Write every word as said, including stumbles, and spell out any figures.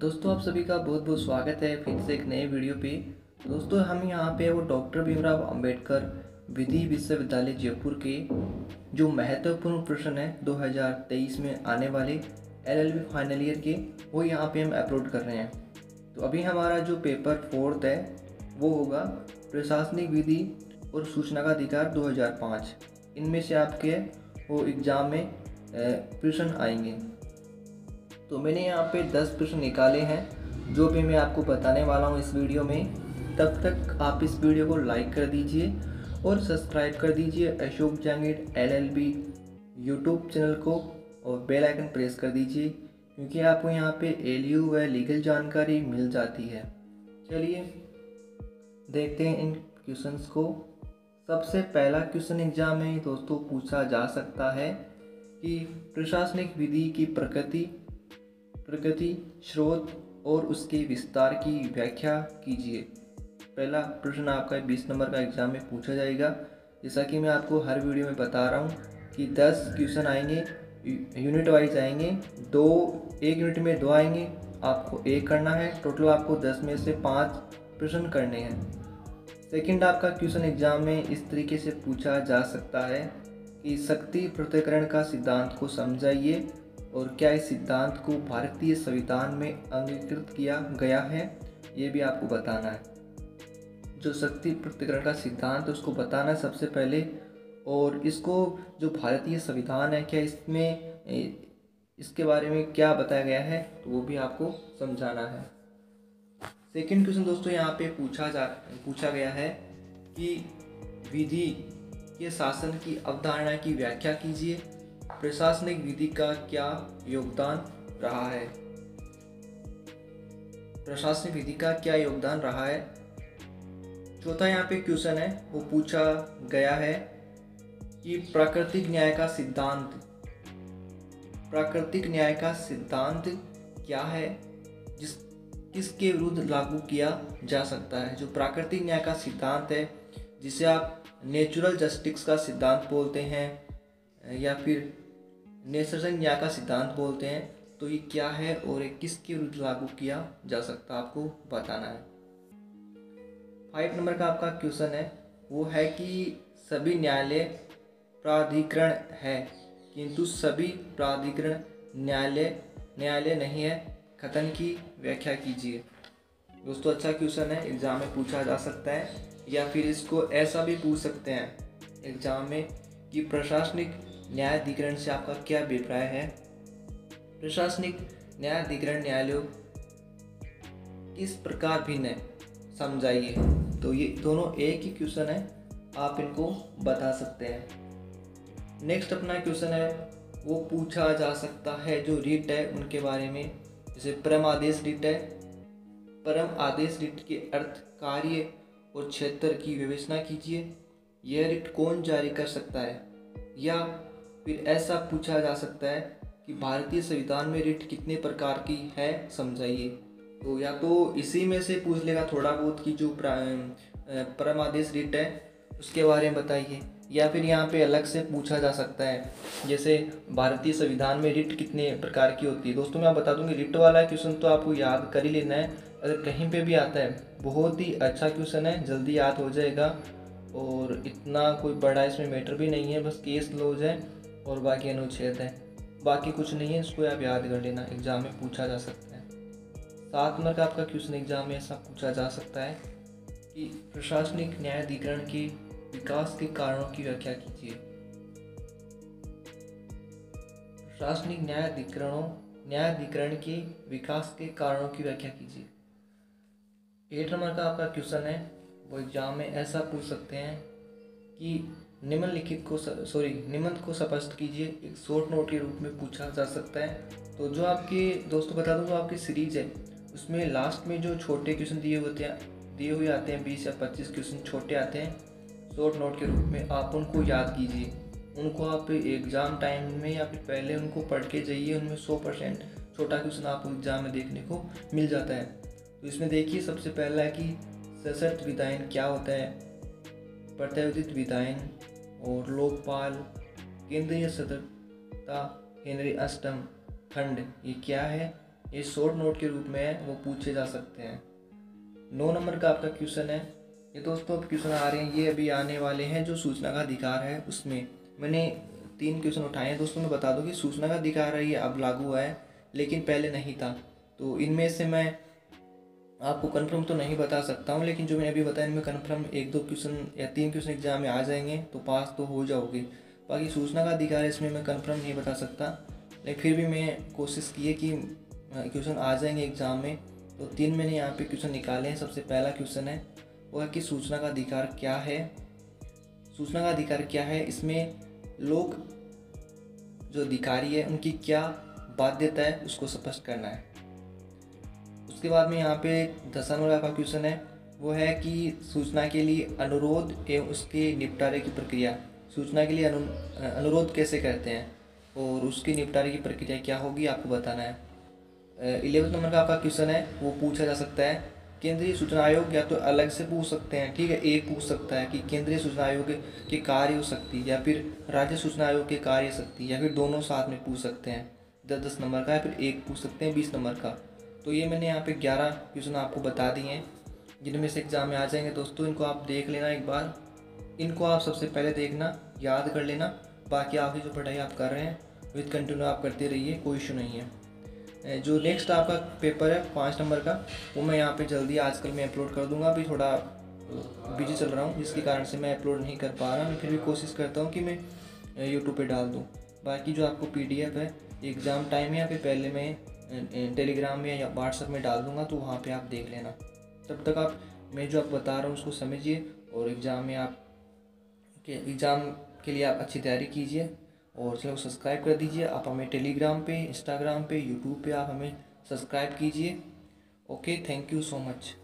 दोस्तों आप सभी का बहुत बहुत स्वागत है फिर से एक नए वीडियो पे। दोस्तों हम यहाँ पे वो डॉक्टर भीमराव अम्बेडकर विधि विश्वविद्यालय जयपुर के जो महत्वपूर्ण प्रश्न है दो हज़ार तेईस में आने वाले L L B final year के वो यहाँ पे हम अपलोड कर रहे हैं। तो अभी हमारा जो पेपर फोर्थ है वो होगा प्रशासनिक विधि और सूचना का अधिकार दो हज़ार पाँच। इनमें से आपके वो एग्ज़ाम में प्रश्न आएंगे। तो मैंने यहाँ पे दस प्रश्न निकाले हैं जो भी मैं आपको बताने वाला हूँ इस वीडियो में। तब तक आप इस वीडियो को लाइक कर दीजिए और सब्सक्राइब कर दीजिए Ashok Jangid L L B YouTube channel को और बेल आइकन प्रेस कर दीजिए क्योंकि आपको यहाँ पे ए एल यू व लीगल जानकारी मिल जाती है। चलिए देखते हैं इन क्वेश्चंस को। सबसे पहला क्वेश्चन एग्जाम में दोस्तों पूछा जा सकता है कि प्रशासनिक विधि की प्रकृति प्रकृति स्रोत और उसके विस्तार की व्याख्या कीजिए। पहला प्रश्न आपका बीस नंबर का एग्ज़ाम में पूछा जाएगा। जैसा कि मैं आपको हर वीडियो में बता रहा हूँ कि दस क्वेश्चन आएंगे, यूनिट वाइज आएंगे। दो एक यूनिट में दो आएंगे, आपको एक करना है। टोटल आपको दस में से पाँच प्रश्न करने हैं। सेकंड आपका क्वेश्चन एग्ज़ाम में इस तरीके से पूछा जा सकता है कि शक्ति पृथक्करण का सिद्धांत को समझाइए और क्या इस सिद्धांत को भारतीय संविधान में अंगीकृत किया गया है, ये भी आपको बताना है। जो शक्ति पृथक्करण का सिद्धांत है उसको बताना है सबसे पहले, और इसको जो भारतीय संविधान है क्या इसमें इसके बारे में क्या बताया गया है तो वो भी आपको समझाना है। सेकंड क्वेश्चन दोस्तों यहाँ पे पूछा जा पूछा गया है कि विधि के शासन की अवधारणा की व्याख्या कीजिए। प्रशासनिक विधि का क्या योगदान रहा है? प्रशासनिक विधि का क्या योगदान रहा है? चौथा यहाँ पे क्वेश्चन है वो पूछा गया है कि प्राकृतिक न्याय का सिद्धांत प्राकृतिक न्याय का सिद्धांत क्या है, जिस किसके विरुद्ध लागू किया जा सकता है। जो प्राकृतिक न्याय का सिद्धांत है जिसे आप नेचुरल जस्टिस का सिद्धांत बोलते हैं या फिर नैसर्गिक न्याय का सिद्धांत बोलते हैं, तो ये क्या है और ये किसके विरुद्ध लागू किया जा सकता है आपको बताना है। फाइव नंबर का आपका क्वेश्चन है वो है कि सभी न्यायालय प्राधिकरण है किंतु सभी प्राधिकरण न्यायालय न्यायालय नहीं है, कथन की व्याख्या कीजिए। दोस्तों अच्छा क्वेश्चन है, एग्ज़ाम में पूछा जा सकता है या फिर इसको ऐसा भी पूछ सकते हैं एग्ज़ाम में कि प्रशासनिक न्यायाधिकरण से आपका क्या अभिप्राय है। प्रशासनिक न्यायाधिकरण न्यायालयों किस प्रकार भिन्न है समझाइए। तो ये दोनों एक ही क्वेश्चन है, आप इनको बता सकते हैं। नेक्स्ट अपना क्वेश्चन है वो पूछा जा सकता है जो रिट है उनके बारे में, जैसे परम आदेश रिट है। परम आदेश रिट के अर्थ, कार्य और क्षेत्र की विवेचना कीजिए। यह रिट कौन जारी कर सकता है? या फिर ऐसा पूछा जा सकता है कि भारतीय संविधान में रिट कितने प्रकार की है समझाइए। तो या तो इसी में से पूछ लेगा थोड़ा बहुत कि जो परमादेश रिट है उसके बारे में बताइए, या फिर यहाँ पे अलग से पूछा जा सकता है जैसे भारतीय संविधान में रिट कितने प्रकार की होती है। दोस्तों मैं बता दूँगी रिट वाला क्वेश्चन तो आपको याद कर ही लेना है, अगर कहीं पर भी आता है बहुत ही अच्छा क्वेश्चन है, जल्दी याद हो जाएगा और इतना कोई बड़ा इसमें मैटर भी नहीं है, बस केस लॉज है और बाकी अनुच्छेद है, बाकी कुछ नहीं है, इसको आप याद कर लेना, एग्ज़ाम में पूछा जा सकता है। सात नंबर का आपका क्वेश्चन एग्ज़ाम में ऐसा पूछा जा सकता है कि प्रशासनिक न्यायाधिकरण के विकास के कारणों की व्याख्या कीजिए। प्रशासनिक न्यायाधिकरणों न्यायाधिकरण के विकास के कारणों की व्याख्या कीजिए। आठ नंबर का आपका क्वेश्चन है वो एग्जाम में ऐसा पूछ सकते हैं कि निम्नलिखित को सॉरी निम्न को स्पष्ट कीजिए, एक शॉर्ट नोट के रूप में पूछा जा सकता है। तो जो आपके दोस्तों बता दूँ आपकी सीरीज़ है उसमें लास्ट में जो छोटे क्वेश्चन दिए होते हैं दिए हुए आते हैं बीस या पच्चीस क्वेश्चन छोटे आते हैं शॉर्ट नोट के रूप में, आप उनको याद कीजिए। उनको आप एग्ज़ाम टाइम में या फिर पहले उनको पढ़ के जाइए, उनमें सौ परसेंट छोटा क्वेश्चन आपको एग्ज़ाम में देखने को मिल जाता है। तो इसमें देखिए सबसे पहला है कि सशर्त विधायन क्या होता है, प्रत्यायोजित विधायन और लोकपाल, केंद्रीय सतर्कता, हेनरी अष्टम खंड ये क्या है, ये शॉर्ट नोट के रूप में है, वो पूछे जा सकते हैं। नौ नंबर का आपका क्वेश्चन है, ये दोस्तों अब क्वेश्चन आ रहे हैं, ये अभी आने वाले हैं जो सूचना का अधिकार है उसमें। मैंने तीन क्वेश्चन उठाए हैं दोस्तों। मैं बता दूं कि सूचना का अधिकार है ये अब लागू हुआ है लेकिन पहले नहीं था, तो इनमें से मैं आपको कंफर्म तो नहीं बता सकता हूँ, लेकिन जो मैंने अभी बताया इनमें कंफर्म एक दो क्वेश्चन या तीन क्वेश्चन एग्जाम में आ जाएंगे तो पास तो हो जाओगे। बाकी सूचना का अधिकार है इसमें मैं कंफर्म नहीं बता सकता, लेकिन फिर भी मैं कोशिश की है कि क्वेश्चन आ जाएंगे एग्ज़ाम में। तो तीन मैंने यहाँ पे क्वेश्चन निकाले हैं। सबसे पहला क्वेश्चन है वो है कि सूचना का अधिकार क्या है। सूचना का अधिकार क्या है, इसमें लोग जो अधिकारी है उनकी क्या बाध्यता है उसको स्पष्ट करना है। उसके बाद में यहाँ पे दस नंबर का क्वेश्चन है वो है कि सूचना के लिए अनुरोध एवं उसके निपटारे की प्रक्रिया। सूचना के लिए अनु अनुरोध कैसे करते हैं और उसके निपटारे की प्रक्रिया क्या होगी आपको बताना है। इलेवन नंबर का आपका क्वेश्चन है वो पूछा जा सकता है। केंद्रीय सूचना आयोग या तो अलग से पूछ सकते हैं, ठीक है, एक पूछ सकता है कि केंद्रीय सूचना आयोग के कार्य हो सकती या फिर राज्य सूचना आयोग के कार्य सकती, या फिर दोनों साथ में पूछ सकते हैं। दस दस नंबर का, या फिर एक पूछ सकते हैं बीस नंबर का। तो ये मैंने यहाँ पे ग्यारह क्वेश्चन आपको बता दिए हैं जिनमें से एग्जाम में आ जाएंगे दोस्तों। इनको आप देख लेना एक बार, इनको आप सबसे पहले देखना, याद कर लेना। बाकी आपकी जो पढ़ाई आप कर रहे हैं विद कंटिन्यू आप करते रहिए, कोई इशू नहीं है। जो नेक्स्ट आपका पेपर है पाँच नंबर का, वो मैं यहाँ पे जल्दी आजकल मैं अपलोड कर दूँगा। अभी थोड़ा बिजी चल रहा हूँ जिसके कारण से मैं अपलोड नहीं कर पा रहा हूँ। फिर भी कोशिश करता हूँ कि मैं यूट्यूब पर डाल दूँ। बाकी जो आपको पी डी एफ है एग्ज़ाम टाइम है, यहाँ पे पहले मैं टेलीग्राम में या व्हाट्सएप में डाल दूँगा, तो वहाँ पे आप देख लेना। तब तक आप मैं जो आपको बता रहा हूँ उसको समझिए और एग्ज़ाम में आप के एग्ज़ाम के लिए आप अच्छी तैयारी कीजिए। और चैनल को सब्सक्राइब कर दीजिए। आप हमें टेलीग्राम पे, इंस्टाग्राम पे, यूट्यूब पे आप हमें सब्सक्राइब कीजिए। Okay, thank you so much.